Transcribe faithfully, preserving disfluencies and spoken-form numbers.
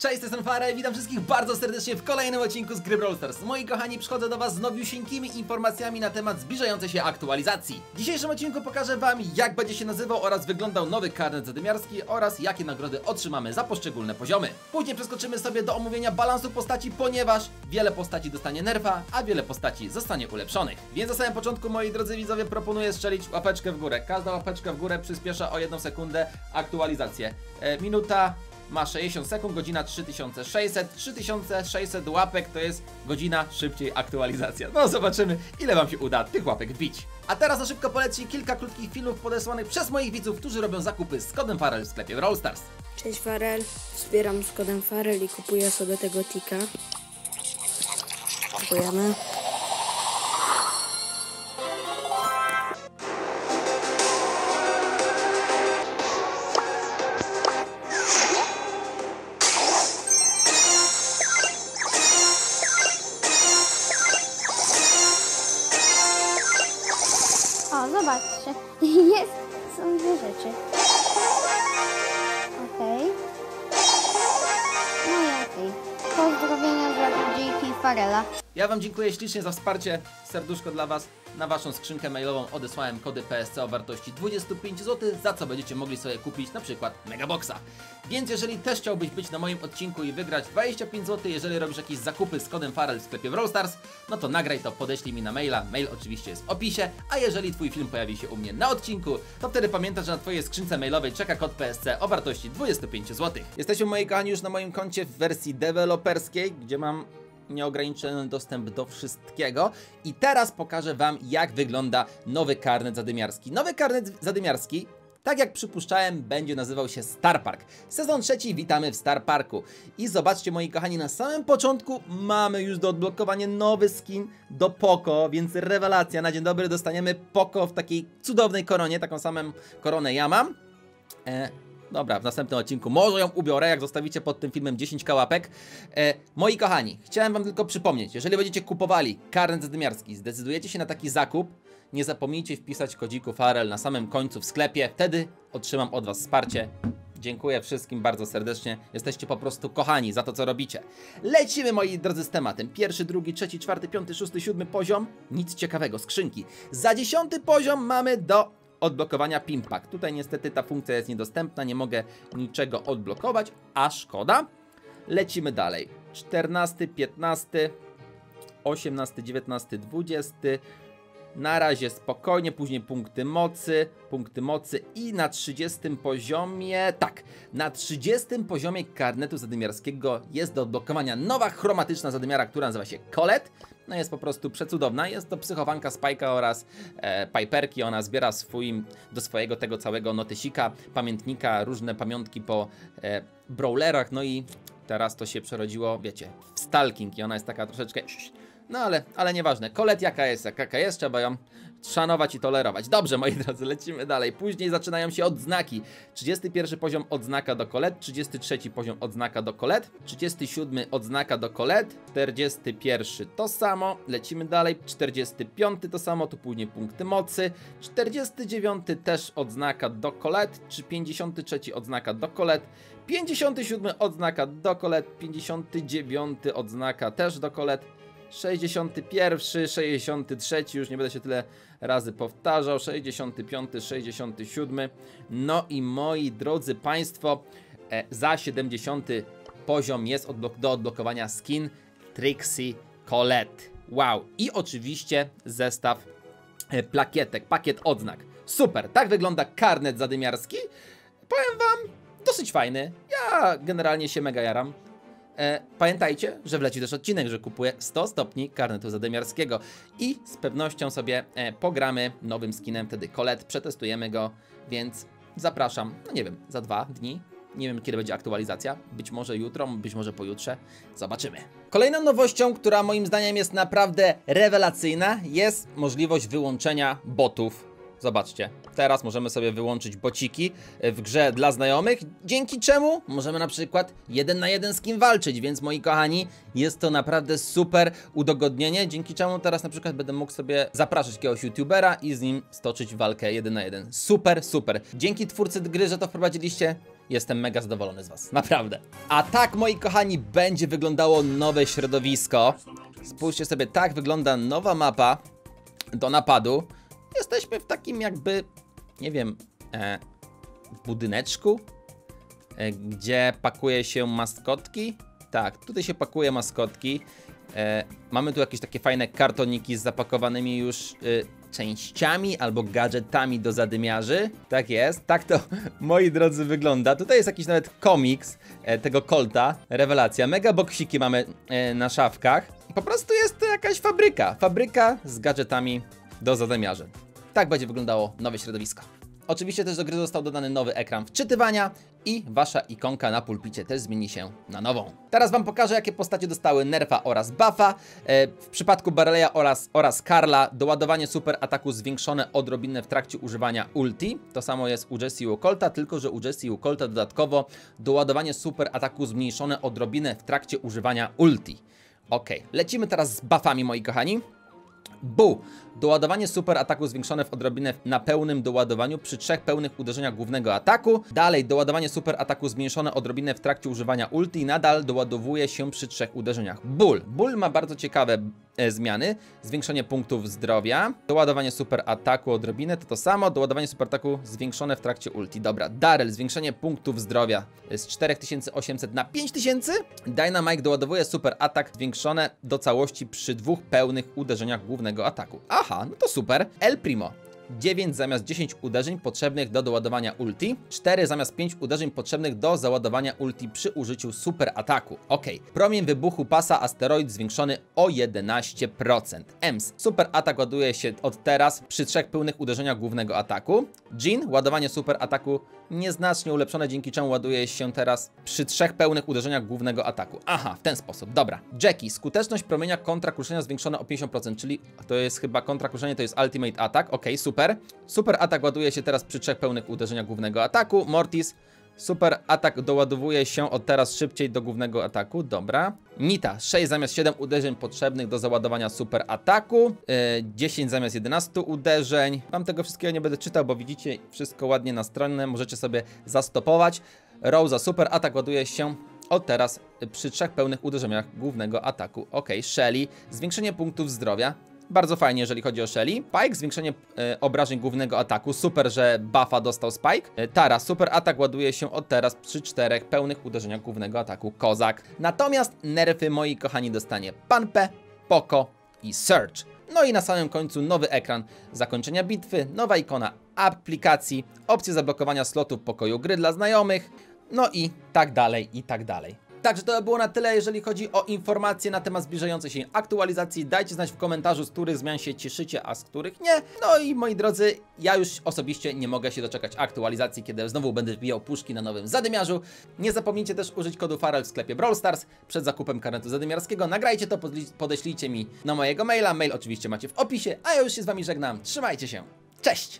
Cześć, jestem Farell i witam wszystkich bardzo serdecznie w kolejnym odcinku z gry Brawl Stars. Moi kochani, przychodzę do was z nowiusieńkimi informacjami na temat zbliżającej się aktualizacji. W dzisiejszym odcinku pokażę wam, jak będzie się nazywał oraz wyglądał nowy karnet zadymiarski oraz jakie nagrody otrzymamy za poszczególne poziomy. Później przeskoczymy sobie do omówienia balansu postaci, ponieważ wiele postaci dostanie nerfa, a wiele postaci zostanie ulepszonych. Więc na samym początku, moi drodzy widzowie, proponuję strzelić łapeczkę w górę. Każda łapeczka w górę przyspiesza o jedną sekundę aktualizację. E, minuta... ma sześćdziesiąt sekund, godzina trzy tysiące sześćset, trzy tysiące sześćset łapek to jest godzina szybciej aktualizacja. No zobaczymy, ile wam się uda tych łapek wbić. A teraz na szybko poleci kilka krótkich filmów podesłanych przez moich widzów, którzy robią zakupy z kodem Farell w sklepie Brawl Stars. Cześć Farell, zbieram z kodem Farell i kupuję sobie tego tika. Kupujemy. Zobaczcie, jest, są dwie rzeczy. Okej. Okay. No i okej. Okay. Pozdrowienia dla Jackie Farella. Ja wam dziękuję ślicznie za wsparcie. Serduszko dla was. Na waszą skrzynkę mailową odesłałem kody P S C o wartości dwadzieścia pięć złotych, za co będziecie mogli sobie kupić na przykład Megaboxa. Więc jeżeli też chciałbyś być na moim odcinku i wygrać dwadzieścia pięć złotych, jeżeli robisz jakieś zakupy z kodem Farell w sklepie Brawl Stars, no to nagraj to, podeślij mi na maila, mail oczywiście jest w opisie, a jeżeli twój film pojawi się u mnie na odcinku, to wtedy pamiętaj, że na twojej skrzynce mailowej czeka kod P S C o wartości dwadzieścia pięć złotych. Jesteśmy, moi kochani, już na moim koncie w wersji deweloperskiej, gdzie mam nieograniczony dostęp do wszystkiego i teraz pokażę wam, jak wygląda nowy karnet zadymiarski. Nowy karnet zadymiarski, tak jak przypuszczałem, będzie nazywał się Star Park. Sezon trzeci, witamy w Star Parku. I zobaczcie, moi kochani, na samym początku mamy już do odblokowania nowy skin do Poco, więc rewelacja. Na dzień dobry dostaniemy Poco w takiej cudownej koronie, taką samą koronę ja mam. E Dobra, w następnym odcinku może ją ubiorę, jak zostawicie pod tym filmem dziesięć tysięcy łapek. E, moi kochani, chciałem wam tylko przypomnieć, jeżeli będziecie kupowali karnet zadymiarski, zdecydujecie się na taki zakup, nie zapomnijcie wpisać kodziku Farell na samym końcu w sklepie, wtedy otrzymam od was wsparcie. Dziękuję wszystkim bardzo serdecznie, jesteście po prostu kochani za to, co robicie. Lecimy, moi drodzy, z tematem. Pierwszy, drugi, trzeci, czwarty, piąty, szósty, siódmy poziom. Nic ciekawego, skrzynki. Za dziesiąty poziom mamy do odblokowania Pimpak. Tutaj niestety ta funkcja jest niedostępna, nie mogę niczego odblokować, a szkoda. Lecimy dalej. czternasty, piętnasty, osiemnasty, dziewiętnasty, dwudziesty. Na razie spokojnie, później punkty mocy, punkty mocy i na trzydziestym poziomie, tak, na trzydziestym poziomie karnetu zadymiarskiego jest do odblokowania nowa chromatyczna zadymiara, która nazywa się Colette. No jest po prostu przecudowna, jest to psychowanka Spike'a oraz e, Piperki, ona zbiera swoim, do swojego tego całego notesika, pamiętnika, różne pamiątki po e, brawlerach, no i teraz to się przerodziło, wiecie, w stalking i ona jest taka troszeczkę... No ale, ale nieważne, Colette jaka jest, jaka jest, trzeba ją szanować i tolerować. Dobrze, moi drodzy, lecimy dalej. Później zaczynają się odznaki. trzydziesty pierwszy poziom odznaka do Colette, trzydziesty trzeci poziom odznaka do Colette, trzydziesty siódmy odznaka do Colette, czterdziesty pierwszy to samo, lecimy dalej, czterdziesty piąty to samo, tu później punkty mocy, czterdziesty dziewiąty też odznaka do Colette, czy pięćdziesiąty trzeci odznaka do Colette, pięćdziesiąty siódmy odznaka do Colette, pięćdziesiąty dziewiąty odznaka też do Colette, sześćdziesiąty pierwszy, sześćdziesiąty trzeci, już nie będę się tyle razy powtarzał, sześćdziesiąty piąty, sześćdziesiąty siódmy. No i moi drodzy państwo, e, za siedemdziesiąty poziom jest odblok do odblokowania skin Trixie Colette. Wow, i oczywiście zestaw e, plakietek, pakiet odznak. Super, tak wygląda karnet zadymiarski. Powiem wam, dosyć fajny, ja generalnie się mega jaram. E, pamiętajcie, że wleci też odcinek, że kupuję sto stopni karnetu zadymiarskiego i z pewnością sobie e, pogramy nowym skinem, wtedy Colette, przetestujemy go, więc zapraszam, no nie wiem, za dwa dni, nie wiem kiedy będzie aktualizacja, być może jutro, być może pojutrze, zobaczymy. Kolejną nowością, która moim zdaniem jest naprawdę rewelacyjna, jest możliwość wyłączenia botów. Zobaczcie, teraz możemy sobie wyłączyć bociki w grze dla znajomych, dzięki czemu możemy na przykład jeden na jeden z kim walczyć, więc moi kochani, jest to naprawdę super udogodnienie, dzięki czemu teraz na przykład będę mógł sobie zapraszać jakiegoś youtubera i z nim stoczyć walkę jeden na jeden. Super, super. Dzięki twórcy gry, że to wprowadziliście. Jestem mega zadowolony z was, naprawdę. A tak, moi kochani, będzie wyglądało nowe środowisko. Spójrzcie sobie, tak wygląda nowa mapa do napadu. Jesteśmy w takim jakby, nie wiem, e, budyneczku, e, gdzie pakuje się maskotki. Tak, tutaj się pakuje maskotki. E, mamy tu jakieś takie fajne kartoniki z zapakowanymi już... E, częściami albo gadżetami do zadymiarzy. Tak jest, tak to, moi drodzy, wygląda. Tutaj jest jakiś nawet komiks e, tego Colta, rewelacja. Mega boksiki mamy e, na szafkach. Po prostu jest to jakaś fabryka. Fabryka z gadżetami do zadymiarzy. Tak będzie wyglądało nowe środowisko. Oczywiście też do gry został dodany nowy ekran wczytywania i wasza ikonka na pulpicie też zmieni się na nową. Teraz wam pokażę, jakie postacie dostały nerfa oraz buffa. W przypadku Barley'a oraz, oraz Karla doładowanie super ataku zwiększone odrobinę w trakcie używania ulti. To samo jest u Jesse i u Colta, tylko że u Jesse i u Colta dodatkowo doładowanie super ataku zmniejszone odrobinę w trakcie używania ulti. Ok, lecimy teraz z buffami, moi kochani. Bull. Doładowanie super ataku zwiększone w odrobinę na pełnym doładowaniu przy trzech pełnych uderzeniach głównego ataku. Dalej, doładowanie super ataku zmniejszone odrobinę w trakcie używania ulti i nadal doładowuje się przy trzech uderzeniach. Bull. Bull ma bardzo ciekawe e, zmiany. Zwiększenie punktów zdrowia. Doładowanie super ataku odrobinę to to samo. Doładowanie super ataku zwiększone w trakcie ulti. Dobra. Darryl. Zwiększenie punktów zdrowia z cztery tysiące osiemset na pięć tysięcy. Dynamite doładowuje super atak zwiększone do całości przy dwóch pełnych uderzeniach głównego ataku. Aha. Aha, no to super. El Primo. dziewięć zamiast dziesięć uderzeń potrzebnych do doładowania ulti. cztery zamiast pięć uderzeń potrzebnych do załadowania ulti przy użyciu super ataku. Ok. Promień wybuchu pasa asteroid zwiększony o jedenaście procent. E M S. Super atak ładuje się od teraz przy trzech pełnych uderzeniach głównego ataku. Jin. Ładowanie super ataku nieznacznie ulepszone, dzięki czemu ładuje się teraz przy trzech pełnych uderzeniach głównego ataku. Aha, w ten sposób. Dobra. Jackie. Skuteczność promienia kontra kruszenia zwiększona o pięćdziesiąt procent, czyli to jest chyba kontra kruszenie, to jest ultimate atak. Ok, super. Super atak ładuje się teraz przy trzech pełnych uderzeniach głównego ataku. Mortis. Super atak doładowuje się od teraz szybciej do głównego ataku. Dobra. Nita. sześć zamiast siedem uderzeń potrzebnych do załadowania super ataku. Yy, dziesięć zamiast jedenaście uderzeń. Wam tego wszystkiego nie będę czytał, bo widzicie wszystko ładnie na stronie. Możecie sobie zastopować. Rosa. Super atak ładuje się od teraz przy trzech pełnych uderzeniach głównego ataku. Ok. Shelly. Zwiększenie punktów zdrowia. Bardzo fajnie, jeżeli chodzi o Shelly. Pike, zwiększenie e, obrażeń głównego ataku. Super, że buffa dostał Spike. E, Tara, super atak ładuje się od teraz przy czterech pełnych uderzeniach głównego ataku. Kozak. Natomiast nerfy, moi kochani, dostanie Pan P, Poco i Surge. No i na samym końcu nowy ekran zakończenia bitwy, nowa ikona aplikacji, opcje zablokowania slotu w pokoju gry dla znajomych, no i tak dalej, i tak dalej. Także to było na tyle, jeżeli chodzi o informacje na temat zbliżającej się aktualizacji. Dajcie znać w komentarzu, z których zmian się cieszycie, a z których nie. No i moi drodzy, ja już osobiście nie mogę się doczekać aktualizacji, kiedy znowu będę wbijał puszki na nowym zadymiarzu. Nie zapomnijcie też użyć kodu Farell w sklepie Brawl Stars przed zakupem karnetu zadymiarskiego. Nagrajcie to, podeślijcie mi na mojego maila. Mail oczywiście macie w opisie, a ja już się z wami żegnam. Trzymajcie się. Cześć!